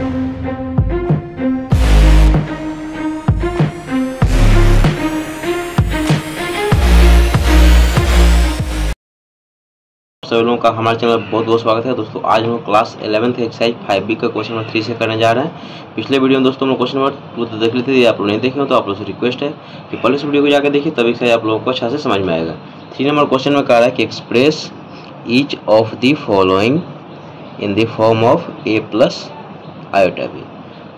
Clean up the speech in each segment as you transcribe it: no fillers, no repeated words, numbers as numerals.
सभी लोगों का हमारे चैनल में बहुत बहुत स्वागत है। दोस्तों आज हम क्लास 11 के एक्सरसाइज 5B का क्वेश्चन नंबर 3 से करने जा रहे हैं। पिछले वीडियो में दोस्तों हम लोग क्वेश्चन नंबर 2 देख लेते थे, आप लोग नहीं देखे हो तो आप लोग से रिक्वेस्ट है कि पहले इस वीडियो को जाकर देखिए, तब एक्सरसाइज आप लोगों को अच्छा से समझ में आएगा। 3 नंबर क्वेश्चन में कह रहा है कि express each of the following in the form of a plus iota b.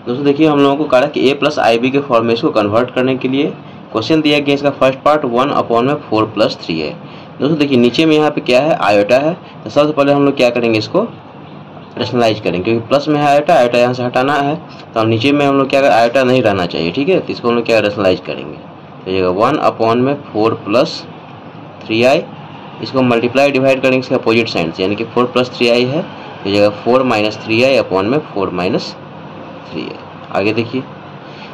दोस्तों देखिए हम लोगों को कह रहा है कि ए प्लस आई बी के फॉर्म में इसको कन्वर्ट करने के लिए क्वेश्चन दिया गया। इसका फर्स्ट पार्ट 1/4 में 4+3 है। दोस्तों देखिए नीचे में यहाँ पे क्या है, आयोटा है, तो सबसे पहले हम लोग क्या करेंगे, इसको रेशनलाइज करेंगे क्योंकि प्लस में है आयोटा, आयोटा यहाँ से हटाना है तो हम नीचे में हम लोग क्या करें, आयोटा नहीं रहना चाहिए, ठीक है। तो इसको हम लोग क्या रेशनलाइज करेंगे, तो ये 1/4 में 4+3i, इसको मल्टीप्लाई डिवाइड करेंगे इसके अपोजिट साइन से, यानी कि 4+3i है, तो ये 4 - 3i/4 में 4 - 3i। आगे देखिए,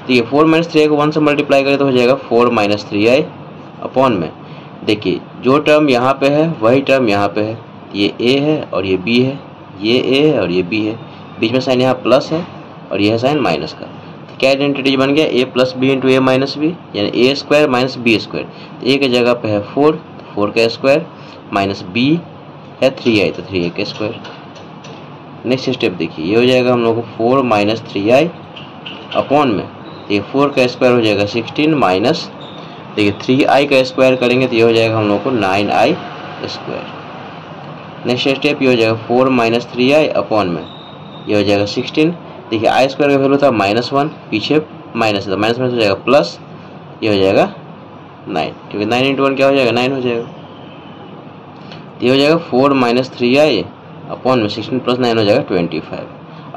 तो ये 4 - 3i को 1 से मल्टीप्लाई करें तो हो जाएगा 4 - 3i/, देखिए जो टर्म यहाँ पे है वही टर्म यहाँ पे है, ये ए है और ये बी है, ये ए है और ये बी है, बीच में साइन यहाँ प्लस है और यह साइन माइनस का, तो क्या आइडेंटिटी बन गया, a + b × a - b, यानी a² - b²। तो ए की जगह पे है 4, 4² माइनस b है 3i, तो 3i²। नेक्स्ट स्टेप देखिए, ये हो जाएगा हम लोग को 4 - 3i/, ये 4² हो जाएगा 16 माइनस, देखिए 3i² करेंगे तो ये हो जाएगा हम लोग को 9i²। नेक्स्ट स्टेप ये हो जाएगा 4 - 3i/, ये हो जाएगा 16, देखिए i² का वैल्यू था -1, पीछे माइनस था, माइनस में हो जाएगा प्लस, ये हो जाएगा 9, क्योंकि 9 × 1 क्या हो जाएगा, 9 हो जाएगा। तो ये हो जाएगा 4 - 3i/, 16 + 9 हो जाएगा 25।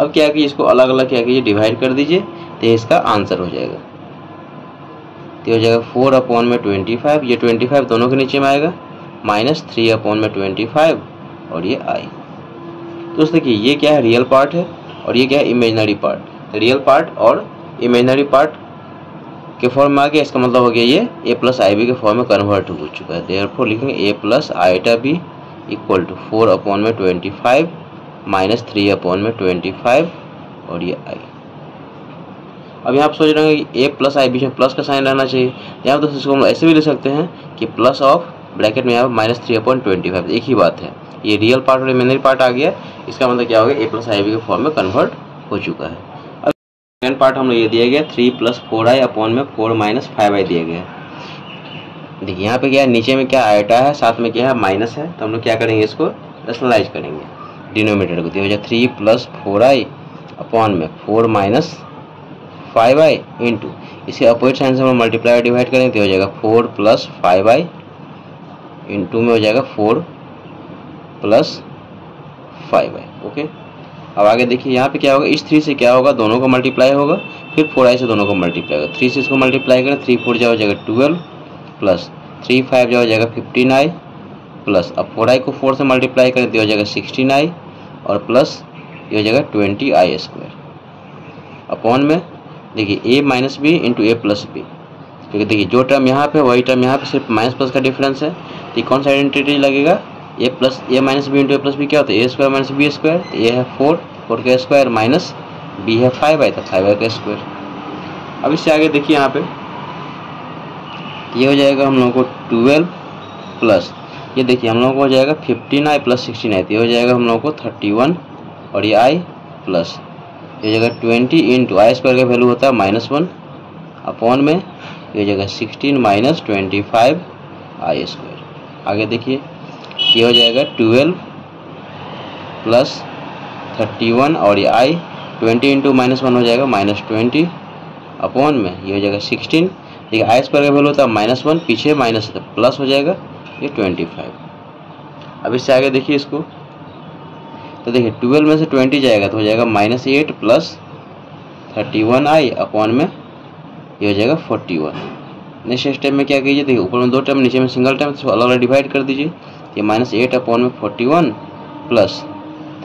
अब क्या कि इसको अलग अलग क्या कीजिए, डिवाइड कर दीजिए, तो ये इसका आंसर हो जाएगा। तो हो जाएगा 4/25, ये 25 दोनों के नीचे में आएगा, -3/25 और ये आई। दोस्तों देखिए ये क्या है, रियल पार्ट है और ये क्या है, इमेजिनरी पार्ट। रियल पार्ट और इमेजिनरी पार्ट के फॉर्म में आ गया, इसका मतलब हो गया ये a + ib के फॉर्म में कन्वर्ट हो चुका है। देयरफॉर लिखेंगे a + iota b = 4/25 -3/25 और ये आई। अब यहाँ आप सोच रहे हैं कि a + i बीच में प्लस का साइन रहना चाहिए, यहाँ दोस्तों इसको हम ऐसे भी ले सकते हैं कि प्लस ऑफ ब्रैकेट में यहाँ -3/25, एक ही बात है, ये रियल पार्ट और इमेजिनरी पार्ट आ गया, इसका मतलब क्या हो गया, a + ib के फॉर्म में कन्वर्ट हो चुका है। अब सेकेंड पार्ट हम लोग ये दिया गया 3 + 4i/, 4 - 5i दिया गया। देखिए यहाँ पे क्या है, नीचे में क्या आयोटा है, साथ में क्या है माइनस है, तो हम लोग क्या करेंगे, इसको रेशनलाइज करेंगे डिनोमिनेटर को, दिया हो जाए 3 + 4i/, 4 - 5i इंटू इसके अपोजिट साइन से हम मल्टीप्लाई और डिवाइड करेंगे तो हो जाएगा 4 + 5i इंटू में हो जाएगा 4 + 5i। ओके अब आगे देखिए यहाँ पे क्या होगा, इस 3 से क्या होगा, दोनों को मल्टीप्लाई होगा, फिर 4i से दोनों को मल्टीप्लाई होगा, 3 से इसको मल्टीप्लाई करें, 3 × 4 हो जाएगा 12 प्लस 3 × 5 हो जाएगा 15i प्लस, अब 4i को 4 से मल्टीप्लाई करें तो हो जाएगा 16i और प्लस ये हो जाएगा 20i² में, देखिए a - b × a + b, क्योंकि देखिए जो टर्म यहाँ पे वही टर्म यहाँ पे, सिर्फ माइनस प्लस का डिफरेंस है, तो कौन सा आइडेंटिटी लगेगा, a - b × a + b क्या होता है, a² - b², ए है 4, 4² माइनस b है 5i, तो 5i²। अब इससे आगे देखिए यहाँ पे ये हो जाएगा हम लोगों को 12 प्लस, ये देखिए हम लोगों को हो जाएगा 15i + 16i, तो ये हो जाएगा हम लोगों को 31 और ये i प्लस, ये जगह 20 × i² का वैल्यू होता है -1 अपॉन में, ये जगह 16 माइनस 25i²। आगे देखिए ये हो जाएगा 12 प्लस 31 और ये i, 20 × -1 हो जाएगा -20 अपॉन में, ये हो जाएगा 16, देखिए i² का वैल्यू होता है -1, पीछे माइनस प्लस हो जाएगा, ये 25। अब इससे आगे देखिए इसको, तो देखिए 12 में से 20 जाएगा तो हो जाएगा -8 प्लस 31i/, में ये हो जाएगा 41। नेक्स्ट स्टेप में क्या कीजिए, देखिए ऊपर में 2 टर्म नीचे में सिंगल टर्म, इसको अलग अलग डिवाइड कर दीजिए, ये -8/, में 41 प्लस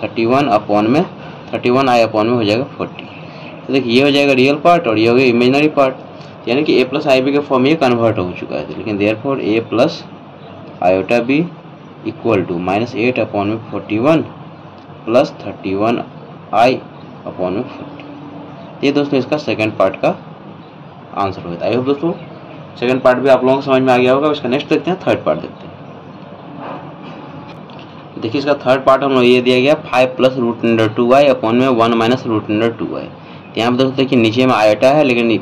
31/, में 31i/, में हो जाएगा 40। तो देखिए ये हो जाएगा रियल पार्ट और ये हो गया इमेजिनरी पार्ट, यानी कि a + ib के फॉर्म ये कन्वर्ट हो चुका है। लेकिन देयरफॉर a + iota b = -8/, में 41 प्लस 31i अपॉन में 50। ये दोस्तों इसका सेकंड पार्ट का आंसर होता है। आई होप दोस्तों सेकंड पार्ट भी आप लोगों को समझ में आ गया होगा। इसका नेक्स्ट देखते हैं, थर्ड पार्ट देखते हैं। देखिए इसका थर्ड पार्ट हम लोग ये दिया गया 5 + √√2y अपॉन में 1 - √√2y। यहाँ पर दोस्तों देखिए नीचे में आयटा है लेकिन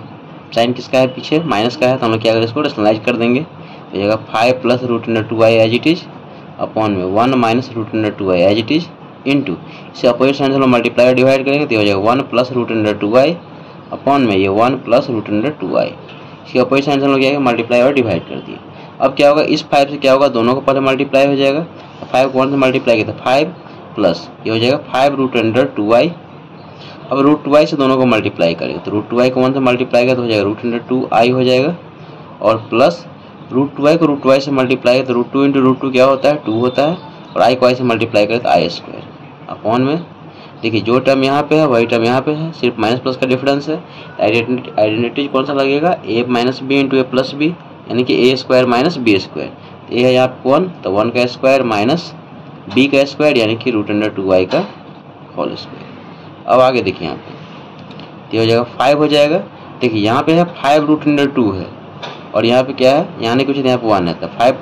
साइन किसका है, पीछे माइनस का है, तो हम लोग क्या करें इसको रेशनलाइज कर देंगे। तो जाएगा 5 + √√2y as it is upon में 1 - √√2y as it is into इसे अपोजिट साइन से हम लोग मल्टीप्लाई डिवाइड करेंगे तो हो जाएगा 1 + √√2y अपॉन में ये 1 + √√2y। इसके अपोजिट साइन से हम लोग क्या करेंगे मल्टीप्लाई और डिवाइड कर दिए। अब क्या होगा इस 5 से क्या होगा, दोनों को पहले मल्टीप्लाई हो जाएगा। 5 को 1 से मल्टीप्लाई किया था 5 प्लस ये हो जाएगा 5 √√2y। अब √2y से दोनों को मल्टीप्लाई करेंगे तो √2y को 1 से मल्टीप्लाई करें तो हो जाएगा √√2y हो जाएगा और प्लस √2y को √2y से मल्टीप्लाई करें तो √2 × √2 क्या होता है 2 होता है और i को i से मल्टीप्लाई करें तो i² अपॉन में देखिए जो टर्म यहाँ पे है वही टर्म यहाँ पे है, सिर्फ माइनस प्लस का डिफरेंस है। आइडेंटिटी कौन सा लगेगा, a - b × a + b यानी कि a² - b²। तो ये है यहाँ पे 1 तो 1² - b² यानी कि √√2y का होल स्क्वायर। अब आगे देखिए यहाँ पे ये हो जाएगा 5 हो जाएगा। देखिए यहाँ पे है 5 √√2 है और यहाँ पे क्या है, यहाँ नहीं कुछ यहाँ पे 1 है तो 5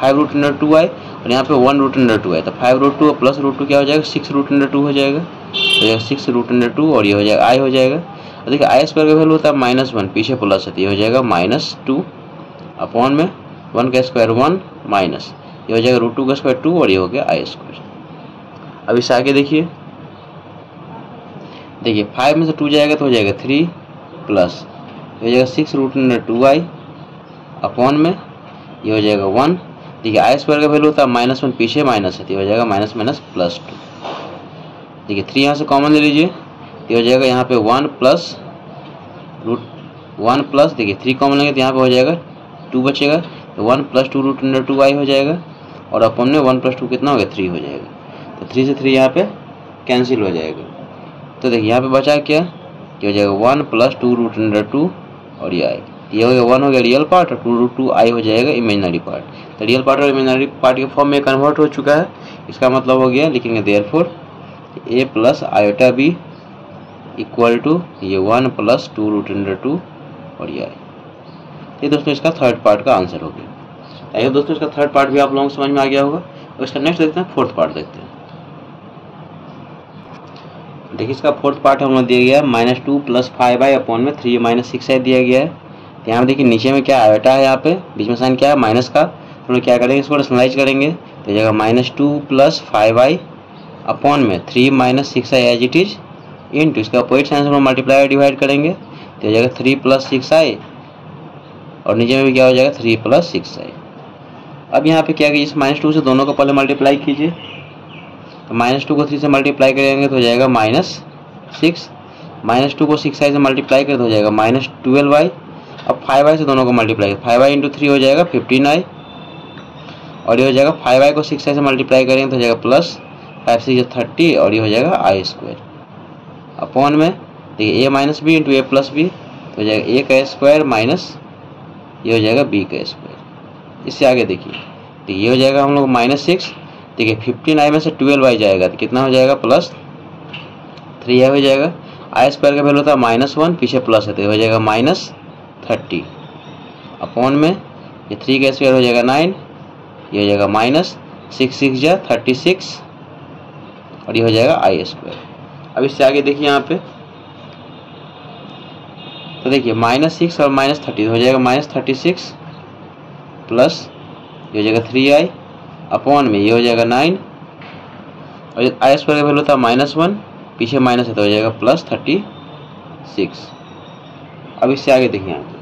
√√2y और यहाँ पे 1 √√2 है तो 5 √2 + √2 क्या हो जाएगा 6 √√2 हो जाएगा। तो ये 6 √√2 और ये हो जाएगा i हो जाएगा। और देखिए i² का वैल्यू होता है -1, पीछे प्लस है तो ये हो जाएगा -2 अपॉन में 1² 1 माइनस ये हो जाएगा √2² 2 और ये हो गया i²। अब इससे आगे देखिए, देखिए 5 में से 2 जाएगा तो हो जाएगा 3 प्लस हो जाएगा 6 √√2y अपॉन में ये हो जाएगा 1। देखिए i² का वैल्यू होता है -1, पीछे माइनस है तो हो जाएगा --+2। देखिए 3 यहाँ से कॉमन ले लीजिए तो हो जाएगा यहाँ पे 1 + देखिए 3 कॉमन लेंगे तो यहाँ पे हो जाएगा 2 बचेगा तो 1 + 2√√2y हो जाएगा और अपॉन में 1 + 2 कितना हो गया 3 हो जाएगा। तो 3 से 3 यहाँ पे कैंसिल हो जाएगा तो देखिए यहाँ पे बचा क्या हो जाएगा 1 + 2√√2 और ये आएगा। ये हो गया 1 हो गया रियल पार्ट और 2√2i हो जाएगा इमेजिनरी पार्ट। तो रियल पार्ट और इमेजिनरी पार्ट के फॉर्म में कन्वर्ट हो चुका है, इसका मतलब हो गया लिखेंगे therefore a + iota b equal to ये 1 + 2√√2 और ये आएगा। ये दोस्तों इसका थर्ड पार्ट का आंसर हो गया। ये दोस्तों इसका थर्ड पार्ट भी आप लोगों को समझ में आ गया होगा। और इसका नेक्स्ट देखते हैं, फोर्थ पार्ट देखते हैं। देखिए इसका फोर्थ पार्ट हमें दिया गया है -2 + 5i अपॉन में 3 - 6i दिया गया है। तो यहाँ देखिए नीचे में क्या आयोटा है, यहाँ पे बीच में साइन क्या है माइनस का, तो हम क्या करेंगे इसको रेशनलाइज करेंगे तो जगह -2 + 5i अपॉन में 3 - 6i as it is into इसका अपोजिट साइन से हम मल्टीप्लाई और डिवाइड करेंगे तो जगह 3 + 6i और नीचे में भी क्या हो जाएगा 3 + 6i। अब यहाँ पे क्या कि इस -2 से दोनों को पहले मल्टीप्लाई कीजिए तो -2 को 3 से मल्टीप्लाई करेंगे तो हो जाएगा -6, -2 को 6i से मल्टीप्लाई करें तो हो जाएगा -12y। अब 5i से दोनों को मल्टीप्लाई करें 5i × 3 हो जाएगा 15i और ये हो जाएगा 5i को 6i से मल्टीप्लाई करेंगे तो हो जाएगा +5 × 6 = 30 और ये हो जाएगा i² अपॉन में देखिए a - b × a + b तो हो जाएगा a² माइनस ये हो जाएगा b²। इससे आगे देखिए तो ये हो जाएगा हम लोग -6। देखिए 15i में से 12y जाएगा तो कितना हो जाएगा +3i हो जाएगा। i² का वैल्यू होता है -1, पीछे प्लस है तो हो जाएगा -30 अपॉन में ये 3² हो जाएगा 9 ये हो जाएगा -6 × 6 = 36 और ये हो जाएगा i²। अब इससे आगे देखिए यहाँ पे तो देखिए -6 और -30 हो जाएगा -36 प्लस ये हो जाएगा 3i अपॉन में ये हो जाएगा 9 और i² का वैल्यू था -1, पीछे माइनस है तो हो जाएगा +36। अब इससे आगे देखिए यहाँ पे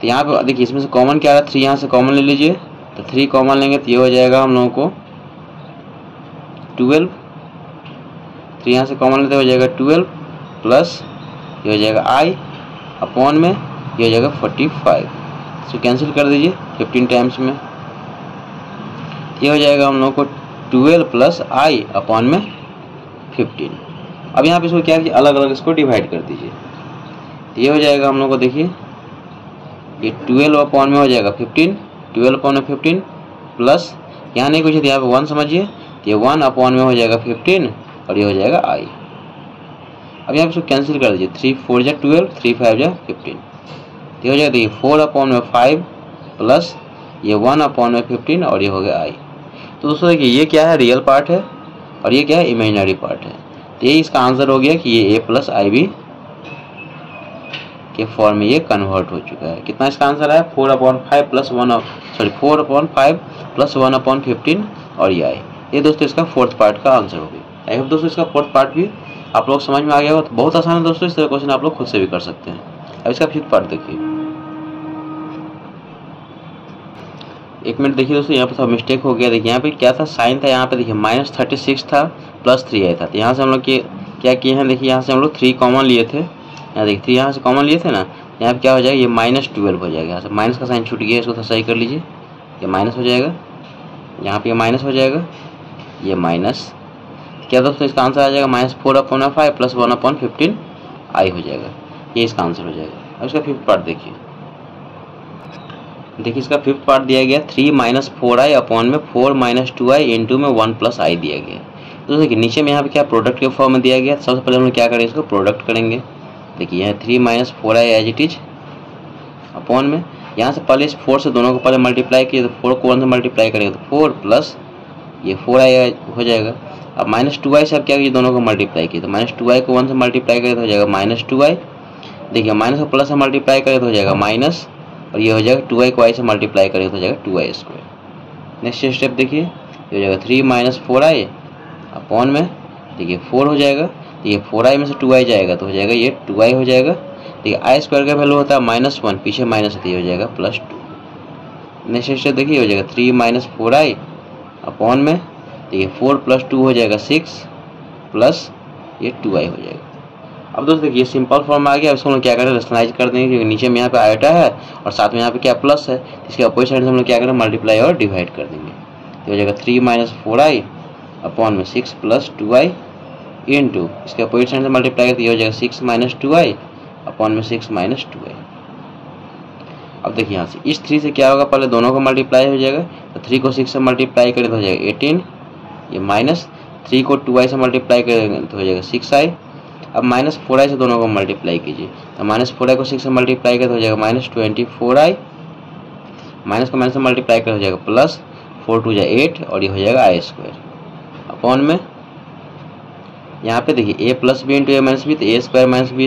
तो यहाँ पे देखिए इसमें से कॉमन क्या आ रहा है 3 यहाँ से कॉमन ले लीजिए तो 3 कॉमन लेंगे तो ये हो जाएगा हम लोगों को 12, 3 यहाँ से कॉमन लेते हो जाएगा 12 प्लस ये हो जाएगा i अपॉन में ये हो जाएगा 45। इसको कैंसिल कर दीजिए 15 टाइम्स में ये हो जाएगा हम लोगों को 12 + i अपॉन में 15। अब यहाँ पे इसको क्या कीजिए अलग अलग इसको डिवाइड कर दीजिए तो ये हो जाएगा हम लोग को देखिए ये 12 अपॉन में हो जाएगा 15, 12 अपॉन में 15 प्लस यहाँ नहीं कुछ है तो यहाँ पे 1 समझिए ये 1 अपॉन में हो जाएगा 15 और ये हो जाएगा आई। अब यहाँ पे इसको कैंसिल कर दीजिए, 3 4 12, 3 5 15। ये हो जाएगा, देखिए 4/5 प्लस ये 1/15 और ये हो गया आई। तो दोस्तों देखिए ये क्या है, रियल पार्ट है और ये क्या है, इमेजिनरी पार्ट है। तो ये इसका आंसर हो गया कि ये a + iB के फॉर्म में ये कन्वर्ट हो चुका है। कितना इसका आंसर है, 4/5 + 1/15 और ये आई। ये दोस्तों इसका फोर्थ पार्ट का आंसर हो गया। आई होप दोस्तों इसका फोर्थ पार्ट भी आप लोग समझ में आ गया होगा। तो बहुत आसान है दोस्तों, इस तरह क्वेश्चन आप लोग खुद से भी कर सकते हैं। अब इसका फिफ्थ पार्ट देखिए, एक मिनट देखिए दोस्तों, यहाँ पर थोड़ा मिस्टेक हो गया। देखिए यहाँ पे क्या था, साइन था, यहाँ पे देखिए -36 था प्लस 3i था। तो यहाँ से हम लोग क्या किए हैं, देखिए यहाँ से हम लोग 3 कॉमन लिए थे, यहाँ देखिए 3 यहाँ से कॉमन लिए थे ना, यहाँ पे क्या हो जाएगा, ये -12 हो जाएगा। यहाँ से माइनस का साइन छूट गया, इसको सही कर लीजिए, ये माइनस हो जाएगा, यहाँ पे माइनस हो जाएगा, ये माइनस क्या दोस्तों इसका आंसर आ जाएगा, -4/5 प्लस 1/15 आई हो जाएगा। ये इसका आंसर हो जाएगा। अब इसका फिफ्थ पार्ट देखिए, इसका फिफ्थ पार्ट दिया गया 3 - 4i अपॉन में 4 - 2i इंटू में 1 + i दिया गया। दोस्तों देखिए नीचे में यहाँ पे क्या प्रोडक्ट के फॉर्म में दिया गया। सबसे पहले हम लोग क्या करेंगे, इसको प्रोडक्ट करेंगे। देखिए यहाँ 3 - 4i as it is upon में, यहाँ से पहले इस 4 से दोनों को पहले मल्टीप्लाई किए, तो 4 को 1 से मल्टीप्लाई करेंगे तो 4 प्लस ये 4i हो जाएगा। अब -2i से आप क्या कीजिए, दोनों को मल्टीप्लाई किए, तो -2i को 1 से मल्टीप्लाई करें तो हो जाएगा -2i। देखिए माइनस को प्लस से मल्टीप्लाई करें तो हो जाएगा माइनस, और ये हो जाएगा 2i को i से मल्टीप्लाई करें तो हो जाएगा 2i²। नेक्स्ट स्टेप देखिए, ये हो जाएगा 3 - 4i अपॉन में, देखिए 4 हो जाएगा, ये 4i में से 2i जाएगा तो हो जाएगा ये 2i हो जाएगा। देखिए i² का वैल्यू होता है -1, पीछे माइनस होती है, हो जाएगा +2। नेक्स्ट स्टेप देखिए, हो जाएगा 3 - 4i अपॉन में, देखिए 4 + 2 हो जाएगा 6 प्लस ये 2i हो जाएगा। अब दोस्तों देखिए सिंपल फॉर्म आ गया। अब इसको हम लोग क्या करें, रेशनलाइज कर देंगे, क्योंकि नीचे में यहाँ पे आयोटा है और साथ में यहाँ पे क्या प्लस है, इसके अपोजिट साइड से हम लोग क्या करें, मल्टीप्लाई और डिवाइड कर देंगे। तो हो जाएगा 3 - 4i अपॉन में 6 प्लस 2i इंटू, इसके अपोजिट साइड से मल्टीप्लाई करते हो जाएगा 6 - 2i अपॉन में 6 - 2i। अब देखिए यहाँ से इस 3 से क्या होगा, पहले दोनों को मल्टीप्लाई हो जाएगा, तो 3 को 6 से मल्टीप्लाई करें तो हो जाएगा 18, ये माइनस 3 को 2i से मल्टीप्लाई करेंगे तो हो जाएगा 6i। अब -4i से दोनों को मल्टीप्लाई कीजिए, तो -4i को 6 से मल्टीप्लाई करें तो हो जाएगा -24i, माइनस को माइनस से मल्टीप्लाई कर हो जाएगा प्लस, 4 × 2 = 8 और ये हो जाएगा i² अपॉन में। यहाँ पे देखिए a + b into a - b, तो a²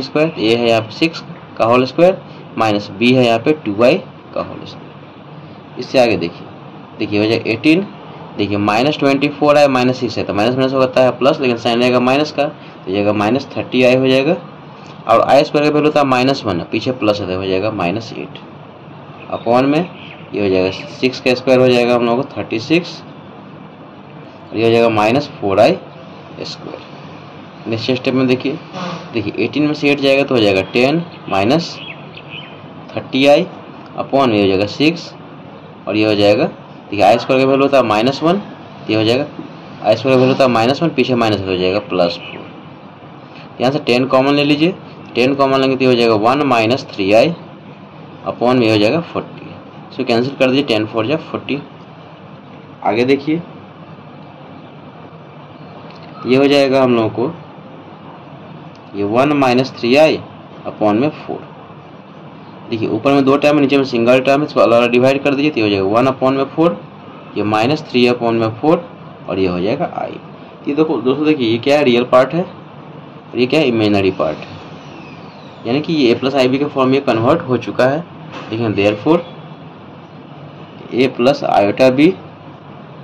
- b², a है यहाँ पे 6 का होल स्क्वायर माइनस b है यहाँ पे 2i का होल स्क्वायर। इससे आगे देखिए, देखिए हो जाएगा 18, देखिए -24i -6 है तो माइनस होता है प्लस, लेकिन साइन रहेगा माइनस का, तो जाएगा -30i हो जाएगा। और i² का वैल्यू होता है -1, पीछे प्लस है तो हो जाएगा -8 अपॉन में, ये हो जाएगा 6 का स्क्वायर हो जाएगा हम लोगों को 36, ये हो जाएगा -4i²। नेक्स्ट स्टेप में देखिए, 18 में से 8 जाएगा तो हो जाएगा 10 - 30i अपॉन ये हो जाएगा 6 और ये हो जाएगा, देखिए i² का वैल्यू होता है -1, ये हो जाएगा i² का वैल्यू होता है -1, पीछे माइनस हो जाएगा +4। यहाँ से 10 कॉमन ले लीजिए, 10 कॉमन लेंगे तो ये हो जाएगा 1 - 3i अपॉन ये हो जाएगा 40। इसको कैंसिल कर दीजिए, 10 × 4 = 40। आगे देखिए ये हो जाएगा हम लोगों को ये 1 - 3i अपॉन में 4। देखिए ऊपर में 2 टर्म है, नीचे में सिंगल टर्म है, इसको अलग अलग डिवाइड कर दीजिए, तो ये हो जाएगा 1/4, ये -3/4 और ये हो जाएगा i। ये देखो दोस्तों देखिए ये क्या है, रियल पार्ट है और ये क्या है, इमेजिनरी पार्ट है, यानी कि ये a + iB के फॉर्म में कन्वर्ट हो चुका है। देखिए therefore a + iB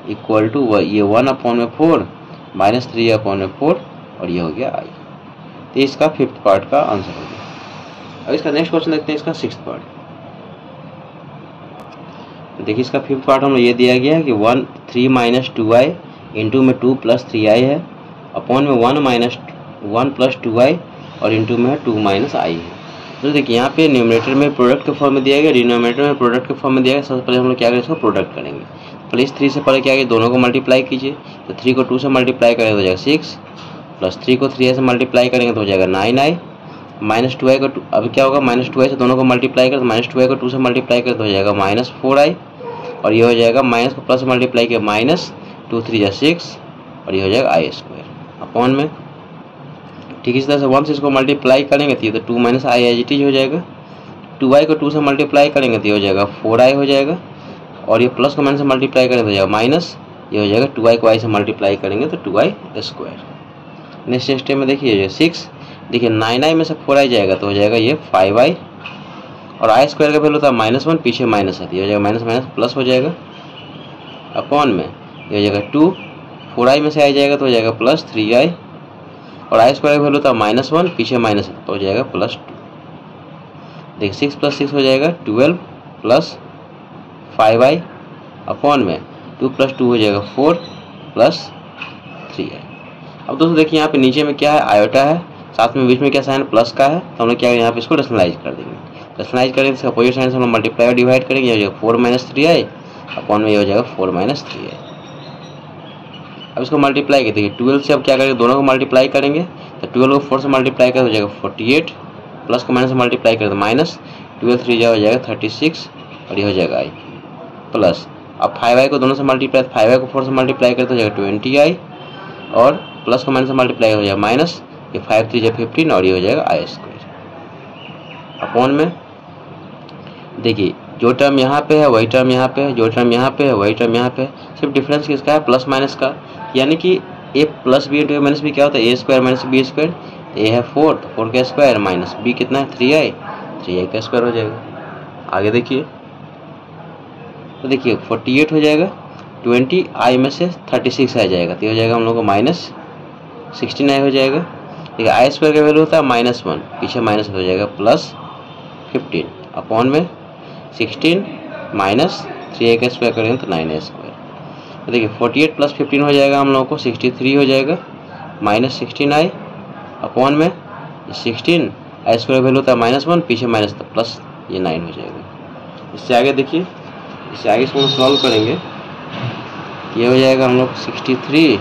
equal to ये 1/4 -3/4 और ये हो गया आई। तो इसका फिफ्थ पार्ट का आंसर हो गया। अब इसका नेक्स्ट क्वेश्चन देखते हैं, इसका सिक्स्थ पार्ट। देखिए इसका फिफ्थ पार्ट हमें ये दिया गया है कि 3 - 2i इंटू में 2 + 3i है अपॉन में 1 - 1 + 2i और इंटू में 2 - i है। तो देखिए यहाँ पे न्यूमरेटर में प्रोडक्ट के फॉर्म में दिया गया, डिनोमिनेटर में प्रोडक्ट के फॉर्म में दिया गया। सबसे पहले हम लोग क्या करें, इसको प्रोडक्ट करेंगे। प्लस 3 से पहले क्या करिए, दोनों को मल्टीप्लाई कीजिए, तो 3 को 2 से मल्टीप्लाई करें तो हो जाएगा 6 प्लस 3 को 3i से मल्टीप्लाई करेंगे तो हो जाएगा 9i -2i को अब क्या होगा, -2i से दोनों को मल्टीप्लाई करें तो -2i को 2 से मल्टीप्लाई करें तो हो जाएगा -4i और ये हो जाएगा माइनस को प्लस मल्टीप्लाई किया -2 × 3 = 6 और ये हो जाएगा i² ऑन में। ठीक इस तरह से 1 से इसको मल्टीप्लाई करेंगे तो ये तो 2 minus i as it is हो जाएगा। 2i को 2 से मल्टीप्लाई करेंगे तो ये हो जाएगा 4i हो जाएगा, और ये प्लस को माइनस से मल्टीप्लाई करेंगे तो हो जाएगा माइनस, ये हो जाएगा 2i को i से मल्टीप्लाई करेंगे तो 2i स्क्वायर। नेक्स्ट स्टेप में देखिए 6, देखिए 9i में से 4i जाएगा तो हो जाएगा ये 5i, और आई स्क्वायर का वैल्यू होता है -1, पीछे माइनस है, ये हो जाएगा माइनस माइनस प्लस हो जाएगा, अपॉन में ये हो जाएगा 2, 4i में से आई जाएगा तो हो जाएगा प्लस 3i, और आई स्क्वायर का वैल्यू होता है -1, पीछे माइनस है तो हो जाएगा प्लस 2। देखिए 6 + 6 हो जाएगा 12 प्लस 5i, अपॉन में 2 + 2 हो जाएगा 4 प्लस 3i। अब दोस्तों देखिए यहाँ पे नीचे में क्या है, आयोटा है, साथ में बीच में क्या साइन प्लस का है, तो हमने क्या यहाँ पे इसको रेशनलाइज कर देंगे। रेशनलाइज करेंगे इसका अपोजिट साइन से हम मल्टीप्लाई और डिवाइड करेंगे, ये हो जाएगा 4 - 3i, अपॉन में ये हो जाएगा 4 - 3i। अब इसको मल्टीप्लाई करते हैं 12 से, अब क्या करेंगे दोनों को मल्टीप्लाई करेंगे तो 12 को 4 से मल्टीप्लाई कर हो जाएगा 48, प्लस को माइनस से मल्टीप्लाई करें तो माइनस, 12 × 3 हो जाएगा 36, और ये हो जाएगा आई प्लस। अब 5i को दोनों से मल्टीप्लाई, 5i को 4 से मल्टीप्लाई करते हो जाएगा 20i, और प्लस को माइनस से मल्टीप्लाई हो जाएगा माइनस, ये 5 × 3 = 15, और ये हो जाएगा आई स्क्वायर, अपॉन में। देखिए जो टर्म यहाँ पे है वही टर्म यहाँ पे है, जो टर्म यहाँ पे है वही टर्म यहाँ पे है, सिर्फ डिफरेंस किसका है, प्लस माइनस का, यानी कि a + b - a - b क्या होता है, a² - b²। ए है 4 तो 4 का स्क्वायर माइनस बी कितना है 3i का स्क्वायर हो जाएगा। आगे देखिए तो देखिए 48 हो जाएगा, 20i में से 36 आ जाएगा तो हो जाएगा हम लोग को माइनस 16i हो जाएगा। देखिए आई स्क्वायर का वैल्यू होता है -1, पीछे माइनस हो जाएगा प्लस 15, अपॉन में 16 माइनस 3i का स्क्वायर करेंगे तो 9i स्क्वायर। तो देखिए 48 + 15 हो जाएगा हम लोग को 63 हो जाएगा, माइनस 16i, अपॉन में 16 आई स्क्वायर वैल्यू था -1, पीछे माइनस था प्लस, ये 9 हो जाएगा। इससे आगे देखिए, इससे आगे इसको सॉल्व करेंगे, ये हो जाएगा हम लोग 63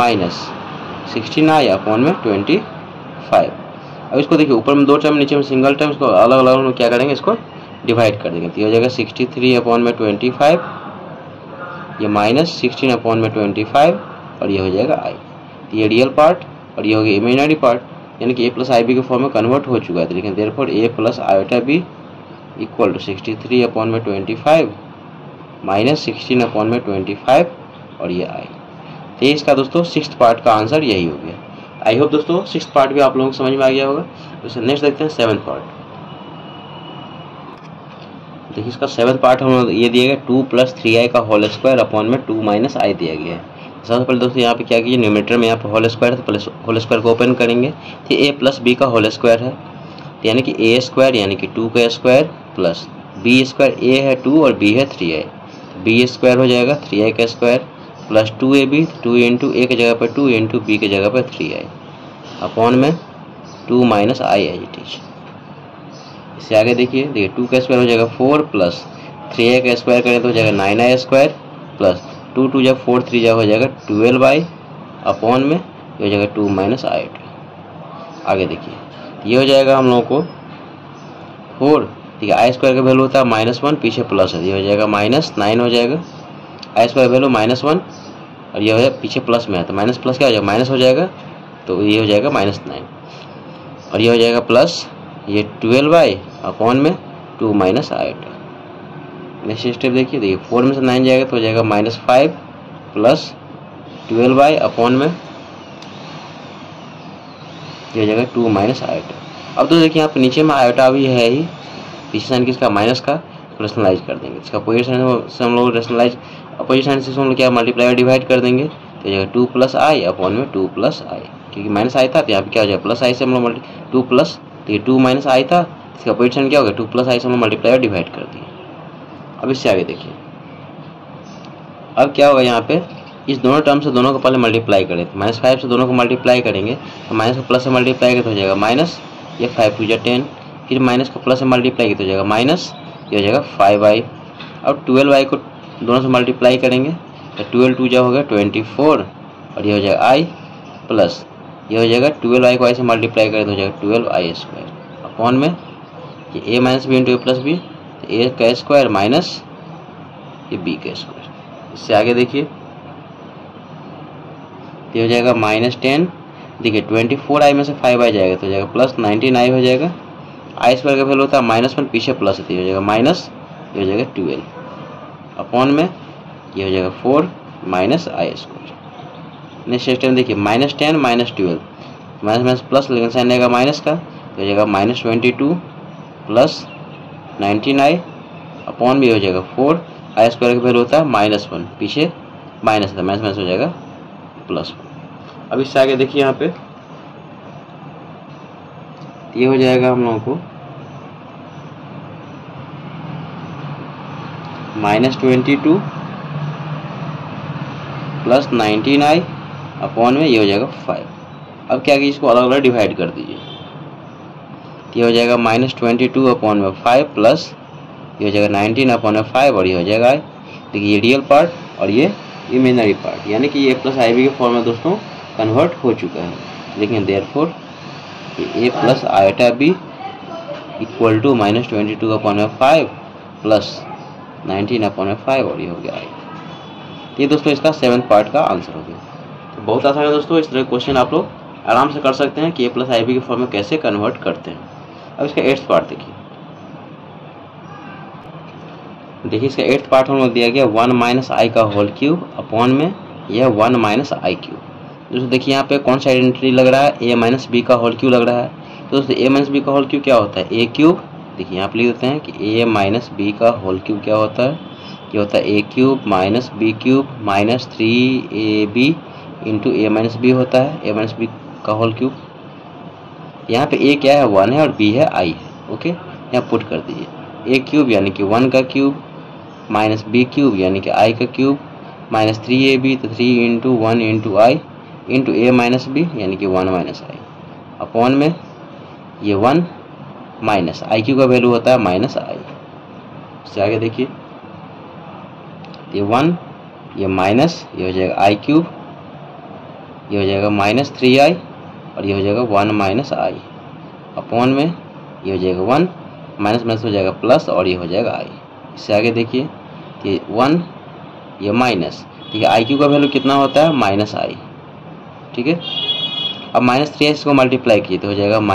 माइनस 16i, अपॉन में 25। अब इसको देखिए ऊपर में 2 टर्म नीचे में सिंगल टर्म, इसको अलग अलग हम क्या करेंगे, इसको डिवाइड कर देंगे तो ये हो जाएगा 63 अपॉन में 25, ये माइनस 16 अपॉन में 25, और ये हो जाएगा आई। तो ये रियल पार्ट और ये हो गया इमेजिनरी पार्ट, यानी कि a + ib के फॉर्म में कन्वर्ट हो चुका है, लेकिन therefore a + iota b equal to 63 upon में 25 माइनस 16 अपॉन में 25, और ये आई। तो इसका दोस्तों 6th पार्ट का आंसर यही हो गया। आई होप दोस्तों 6th पार्ट भी आप लोगों को समझ में आ गया होगा। तो नेक्स्ट देखते हैं 7th पार्ट। देखिए इसका 7th पार्ट हम ये दिया गया 2 + 3i का होल स्क्वायर अपॉन में 2 - i दिया गया है। सबसे पहले दोस्तों यहाँ पे क्या कीजिए, न्यूमरेटर में यहाँ पे होल स्क्वायर है तो प्लस होल स्क्वायर को ओपन करेंगे तो a + b का होल स्क्वायर है, यानी कि a² यानी कि 2 का स्क्वायर प्लस b², a है 2 और b है 3i, b² हो जाएगा 3i का स्क्वायर प्लस 2ab, 2 × a की जगह पर 2 × b की जगह पर 3i, अपॉन में 2 - i एज इट इज। इससे आगे देखिए, देखिए 2 का स्क्वायर हो जाएगा 4 प्लस 3i का स्क्वायर करें तो हो जाएगा 9i स्क्वायर प्लस 2 × 4 × 3 हो जाएगा 12i, अपॉन में ये हो जाएगा 2 - i। आगे देखिए ये हो जाएगा हम लोगों को 4, ठीक है आई स्क्वायर का वैल्यू होता है -1, पीछे प्लस है, ये हो जाएगा -9 हो जाएगा, आई स्क्वायर वैल्यू -1 और ये हो जाएगा पीछे प्लस में है तो माइनस प्लस क्या हो जाएगा माइनस हो जाएगा, तो ये हो जाएगा -9, और ये हो जाएगा प्लस ये 12i, अपॉन में 2 - i। नेक्स्ट स्टेप देखिए, देखिए 4 में से 9 जाएगा तो हो जाएगा -5 प्लस 12i, अपॉन में ये हो जाएगा 2 - i। अब तो देखिए यहाँ पे नीचे में आयोटा भी है ही, पीछे साइन किसका माइनस का, रेशनलाइज कर देंगे इसका अपोजिट साइन से हम लोग रेशनलाइज अपोजिट साइन से हम लोग क्या मल्टीप्लाई और डिवाइड कर देंगे तो हो जाएगा 2 + i, अपॉन में 2 + i, क्योंकि माइनस आई था तो यहाँ पे क्या हो जाएगा प्लस आई से हम लोग 2 प्लस, तो ये 2 - i था, इसका अपोजिट साइन क्या होगा 2 + i से हम लोग मल्टीप्लाई और डिवाइड कर देंगे। अब इससे आगे देखिए, अब क्या होगा यहाँ पे इस दोनों टर्म से दोनों को पहले मल्टीप्लाई करें तो -5 से दोनों को मल्टीप्लाई करेंगे तो माइनस को प्लस से मल्टीप्लाई करें तो हो जाएगा माइनस, ये 5 × 10, फिर माइनस को प्लस से मल्टीप्लाई करें तो हो जाएगा माइनस, ये हो जाएगा 5i। अब 12i को दोनों से मल्टीप्लाई करेंगे तो 12 × 2 होगा 24, और ये हो जाएगा i प्लस, ये हो जाएगा 12i को i से मल्टीप्लाई करें तो हो जाएगा 12i स्क्वायर, अपॉन में ये a - b × a + b, a का स्क्वायर माइनस ये बी का स्क्वायर। इससे आगे देखिए ये हो जाएगा -10। देखिए 24i में से 5 आ जाएगा तो हो जाएगा +19i हो जाएगा। आई स्क्वायर का वैल्यू होता है -1, पीछे प्लस है तो ये हो जाएगा माइनस, ये हो जाएगा 12 अपॉन में ये हो जाएगा 4 -i²। नेक्स्ट सिस्टम देखिए -10 -12 माइनस प्लस लेकिन साइन आएगा माइनस का तो हो जाएगा -22 +19i अपॉन में हो जाएगा 4। आई स्क्वायर का वैल्यू होता है -1, पीछे माइनस था माइनस हो जाएगा +1। अब इससे आगे देखिए यहाँ पे ये हो जाएगा हम लोगों को -22 +19i अपॉन में ये हो जाएगा 5। अब क्या कि इसको अलग अलग डिवाइड कर दीजिए। ये हो जाएगा -22 अपॉन में 5 प्लस ये हो जाएगा 19 अपॉन में 5 और ये हो जाएगा आई। देखिए ये रियल पार्ट और ये इमेजनरी पार्ट यानी कि ये a+ib के फॉर्म में दोस्तों कन्वर्ट हो चुका है। लेकिन देयरफॉर ये a+iβ इक्वल टू -22 अपॉन में 5 प्लस 19 अपॉन में 5 और ये हो गया आई। ये दोस्तों इसका 7th पार्ट का आंसर हो गया। तो बहुत आसान है दोस्तों, इस तरह के क्वेश्चन आप लोग आराम से कर सकते हैं कि a+ib के फॉर्म में कैसे कन्वर्ट करते हैं। अब इसका 8th पार्ट देखिए इसका 8th पार्ट हम लोग दिया गया 1 - i का होल क्यूब अपॉन में यह 1 - i³ दोस्तों। देखिए यहाँ पे कौन सा आइडेंटिटी लग रहा है, a - b का होल क्यूब लग रहा है। तो दोस्तों a - b का होल क्यूब क्या होता है a³ देखिए यहाँ पे लिख देते हैं कि a - b का होल क्यूब क्या होता है, ये होता है a³ - b³ - 3ab into a - b होता है a - b का होल क्यूब। यहाँ पे a क्या है 1 है और b है i है। ओके यहाँ पुट कर दीजिए a³ यानी कि 1 का क्यूब -b³ यानी कि i का क्यूब -3ab तो 3 × 1 × i इंटू a - b यानी कि 1 - i अपॉन में ये 1 - i³ का वैल्यू होता है -i। इससे आगे देखिए ये 1 ये माइनस ये हो जाएगा i³ ये हो जाएगा -3i और ये हो जाएगा 1 - i अपॉन में ये हो जाएगा 1 माइनस माइनस हो जाएगा प्लस और ये हो जाएगा i। इससे आगे देखिए कि 1 ये माइनस ठीक है i³ का वैल्यू कितना होता है -i ठीक है। अब -3i इसको मल्टीप्लाई किए तो हो जाएगा -3i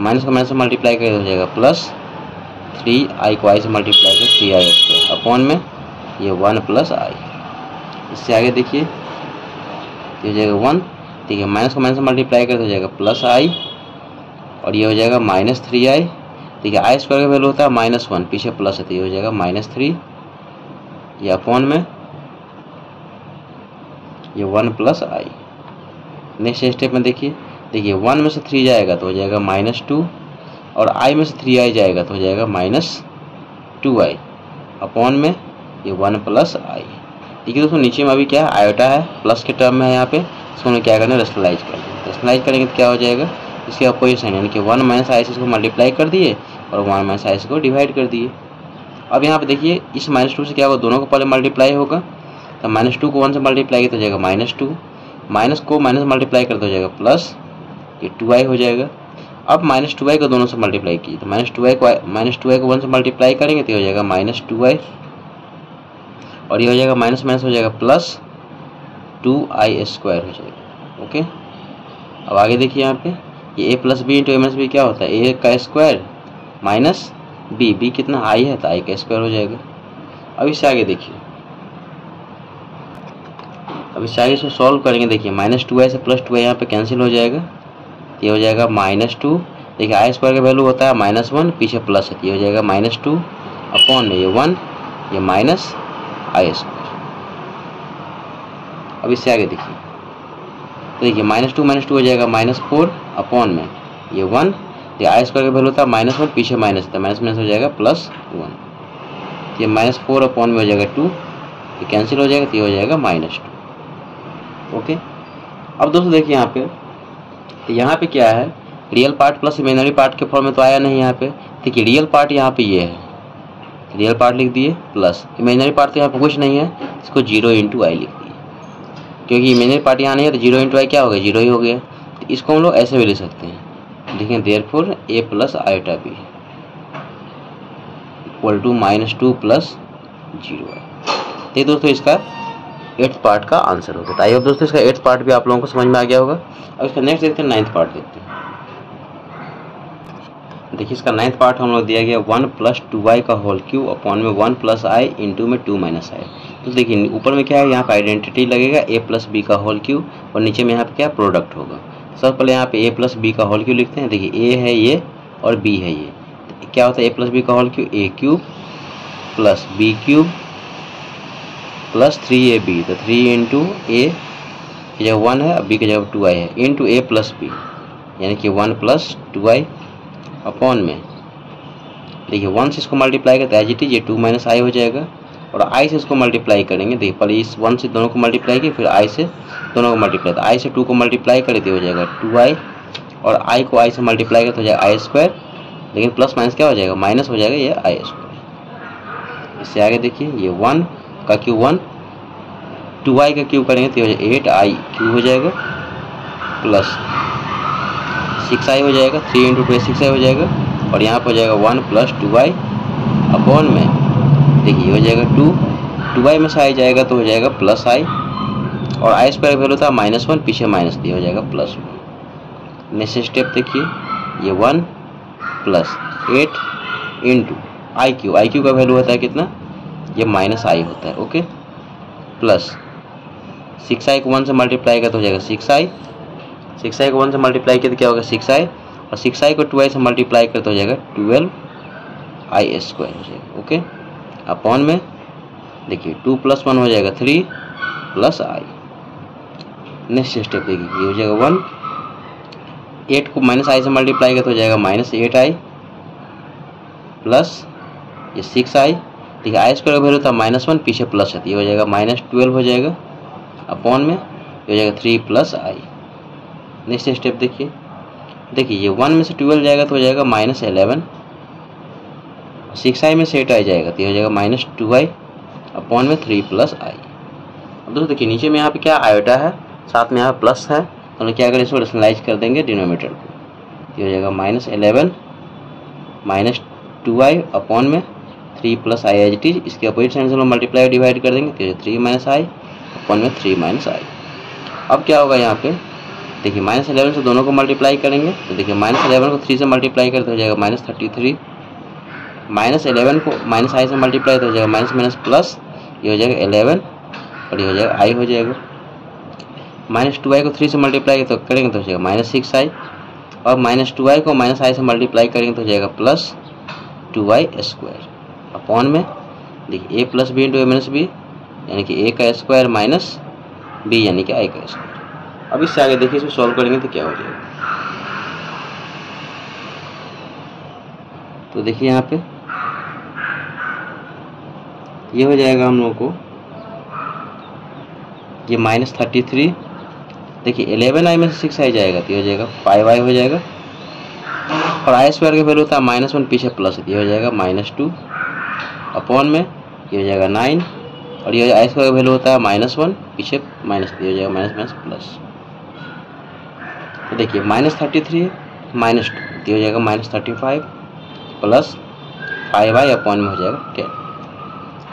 माइनस का माइनस से मल्टीप्लाई करें तो हो जाएगा +3i को i से मल्टीप्लाई कर 3i² अपॉन में ये 1 + i। इससे आगे देखिए हो जाएगा 1 ठीक है माइनस को माइनस से मल्टीप्लाई करते हो जाएगा +i और ये हो जाएगा -3i ठीक है। आई स्क्वायर का वैल्यू होता है -1 पीछे प्लस है तो ये हो जाएगा -3 ये अपॉन में ये 1 + i। नेक्स्ट स्टेप में देखिए 1 में से 3 जाएगा तो हो जाएगा -2 और i में से 3i जाएगा तो हो जाएगा -2i अपॉन में ये 1 + i। देखिए दोस्तों नीचे में अभी क्या है आयोटा है प्लस के टर्म में है यहाँ पे इसको हम क्या करना है रेशनलाइज करेंगे तो क्या हो जाएगा इसके अपोजिशन यानी कि 1 - i से इसको मल्टीप्लाई कर दिए और 1 - i को डिवाइड कर दिए। अब यहाँ पे देखिए इस -2 से क्या होगा दोनों को पहले मल्टीप्लाई होगा तो -2 को 1 से मल्टीप्लाई कर हो जाएगा -2 माइनस को माइनस मल्टीप्लाई कर हो जाएगा प्लस ये 2i हो जाएगा। अब -2i को दोनों से मल्टीप्लाई कीजिए तो माइनस टू आई को 1 से मल्टीप्लाई करेंगे तो हो जाएगा -2i और ये हो जाएगा माइनस माइनस हो जाएगा +2i² हो जाएगा। ओके अब आगे देखिए यहाँ पे ये a + b into a - b क्या होता है a का स्क्वायर माइनस b कितना i है तो i का स्क्वायर हो जाएगा। अब इससे आगे देखिए इसको सॉल्व करेंगे देखिए -2i से +2i यहाँ पे कैंसिल हो जाएगा ये हो जाएगा -2 देखिए i स्क्वायर का वैल्यू होता है -1 पीछे प्लस है ये हो जाएगा -2 अपॉन में ये 1 ये माइनस आई स्क्वायर। अब इससे आगे देखिए तो देखिए -2 - 2 हो जाएगा -4 अपॉन में ये 1 ये आई स्क्वायर का वैल्यू होता है -1 पीछे माइनस था माइनस हो जाएगा +1 ये -4 अपॉन में हो जाएगा 2 ये कैंसिल हो जाएगा तो ये हो जाएगा -2। ओके अब दोस्तों देखिए यहाँ पे तो यहाँ पे क्या है real part plus imaginary part के फॉर्म में तो आया नहीं यहाँ पे। देखिए रियल पार्ट यहाँ पे ये है रियल पार्ट लिख दिए प्लस इमेजनरी पार्ट तो यहाँ पर कुछ नहीं है इसको 0 × i लिख दिए क्योंकि इमेजनरी पार्ट यहाँ नहीं है तो 0 × i क्या हो गया 0 ही हो गया। तो इसको हम लोग ऐसे भी लिख सकते हैं देखें therefore a + iβ equal to -2 + 0i। ये दोस्तों इसका एट्थ पार्ट का आंसर होगा। तो आई होप दोस्तों इसका एट्थ पार्ट भी आप लोगों को समझ में आ गया होगा। अब इसका नेक्स्ट देखते हैं, नाइन्थ पार्ट देखते हैं। देखिए इसका नाइन्थ पार्ट हम लोग दिया गया 1 + 2i का होल क्यूब अपॉन में 1 + i इंटू में 2 - i। तो देखिए ऊपर में क्या है, यहाँ पर आइडेंटिटी लगेगा a + b का होल क्यूब और नीचे में यहाँ पर क्या प्रोडक्ट होगा। सबसे पहले यहाँ पे a + b का होल क्यूब लिखते हैं। देखिए a है ये और b है ये, तो क्या होता है a + b का whole cube a cube plus b cube plus 3ab। तो 3 × a की जगह 1 है, b की जगह 2i है, इंटू a + b यानी कि 1 + 2i अपॉन में। देखिए 1 से इसको मल्टीप्लाई करते हैं एज इट इज, ये 2 - i हो जाएगा। और i से इसको मल्टीप्लाई करेंगे। देखिए पहले इस 1 से दोनों को मल्टीप्लाई किए, फिर i से दोनों को मल्टीप्लाई। तो i से 2 को मल्टीप्लाई करे तो हो जाएगा 2i, और i को i से मल्टीप्लाई करते हो जाएगा i²। लेकिन प्लस माइनस क्या हो जाएगा, माइनस हो जाएगा, ये i²। इससे आगे देखिए ये 1 का क्यूब 1, 2i का क्यूब करेंगे तो हो जाएगा 8i³ हो जाएगा प्लस 6i हो जाएगा। 3 × 2 6i हो जाएगा, और यहाँ पर हो जाएगा 1 + 2i अपॉन में। देखिए हो जाएगा 2 2i में से i जाएगा तो हो जाएगा +i, और i² वैल्यू था -1, पीछे माइनस दिया, हो जाएगा +1। नेक्स्ट स्टेप देखिए ये 1 + 8 इंटू i³ का वैल्यू होता है कितना, ये -i होता है, ओके। प्लस 6i को 1 से मल्टीप्लाई करते हो जाएगा 6i को 1 से मल्टीप्लाई किया तो क्या होगा 6i, और 6i को 2i से मल्टीप्लाई करते हो जाएगा 12i² हो जाएगा, ओके। अपॉन में देखिए 2 + 1 हो जाएगा 3 + i। नेक्स्ट स्टेप देखिए ये हो जाएगा 1 8 को -i से मल्टीप्लाई करते हो जाएगा -8i प्लस ये 6i। देखिए i² वैल्यू था -1, पीछे प्लस है, ये हो जाएगा -12 हो जाएगा अपॉन में, ये हो जाएगा 3 + i। नेक्स्ट स्टेप देखिए, देखिए ये 1 में से 12 जाएगा तो हो जाएगा -11, 6i में से 8i जाएगा तो ये हो जाएगा -2i अपॉन में 3 + i। अब दोस्तों देखिए नीचे में यहाँ पे क्या आयोटा है, साथ में यहाँ प्लस है, तो हम क्या करें, इसको रेशनलाइज कर देंगे डिनोमीटर को। ये हो जाएगा -11 -2i अपॉन में 3 + i एज इट इज। इसके अपोजिट साइड से हम मल्टीप्लाई डिवाइड कर देंगे तो 3 - i अपन में 3 - i। अब क्या होगा यहाँ पे, देखिए -11 से दोनों को मल्टीप्लाई करेंगे तो देखिए -11 को 3 से मल्टीप्लाई करते हो जाएगा -33, -11 को -i से मल्टीप्लाई तो हो जाएगा माइनस प्लस, ये हो जाएगा 11 और ये हो जाएगा i हो जाएगा। -2i को 3 से मल्टीप्लाई तो करेंगे तो हो जाएगा -6i, और -2i को -i से मल्टीप्लाई करेंगे तो हो जाएगा +2i² अपॉन में। देखिए a + b - a - b यानी कि a का स्क्वायर माइनस b यानी कि i का स्क्वायर। अब इससे आगे देखिए इसको सॉल्व करेंगे तो क्या हो जाएगा, तो देखिए यहाँ पे ये हो जाएगा हम लोगों को ये -33। देखिए 11i में से 6i जाएगा तो ये हो जाएगा 5i हो जाएगा, और i² का वैल्यू था -1, पीछे प्लस है, ये हो जाएगा -2 अपॉन में, ये हो जाएगा 9, और ये i² वैल्यू होता है -1, पीछे माइनस, ये हो जाएगा माइनस प्लस। तो देखिए -33 -2 ये हो जाएगा -35 प्लस 5i अपॉन में हो जाएगा 10।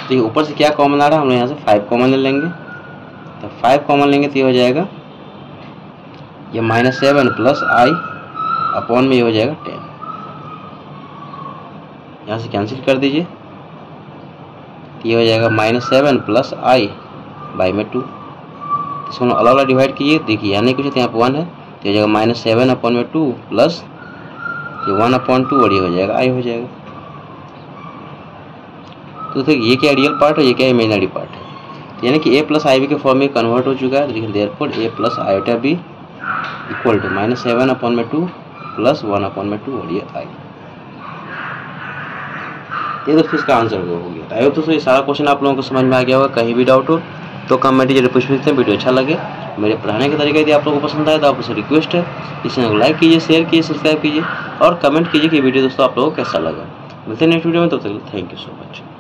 देखिए ऊपर से क्या कॉमन आ रहा है, हम लोग यहाँ से 5 कॉमन ले लेंगे, तो 5 कॉमन लेंगे तो ये हो जाएगा ये -7 प्लस i अपॉन में, ये हो जाएगा 10। यहाँ से कैंसिल कर दीजिए, ये हो जाएगा -7 प्लस i बाई में 2। इसको अलग अलग डिवाइड कीजिए, देखिए यहाँ नहीं कुछ है, यहाँ पर 1 है तो हो जाएगा -7 अपॉन में 2 प्लस ये 1/2 और ये हो जाएगा i हो जाएगा। तो देखिए ये क्या रियल पार्ट है, ये क्या इमेजिनरी पार्ट है, यानी कि a + i के फॉर्म में कन्वर्ट हो चुका है। देखिए therefore a + i - b equal to -7 upon में 2 प्लस 1 अपॉन में 2 और ये i। ये दोस्तों इसका आंसर हो गया। तो आई होप दोस्तों ये सारा क्वेश्चन आप लोगों को समझ में आ गया होगा। कहीं भी डाउट हो तो कमेंट जरूर पूछ सकते हैं। वीडियो अच्छा लगे, मेरे पढ़ाने का तरीका यदि आप लोगों को पसंद आए तो आपसे रिक्वेस्ट है इस चैनल को लाइक कीजिए, शेयर कीजिए, सब्सक्राइब कीजिए और कमेंट कीजिए कि वीडियो दोस्तों आप लोगों को कैसा लगा। मिलते हैं नेक्स्ट वीडियो में, तब तक थैंक यू सो मच।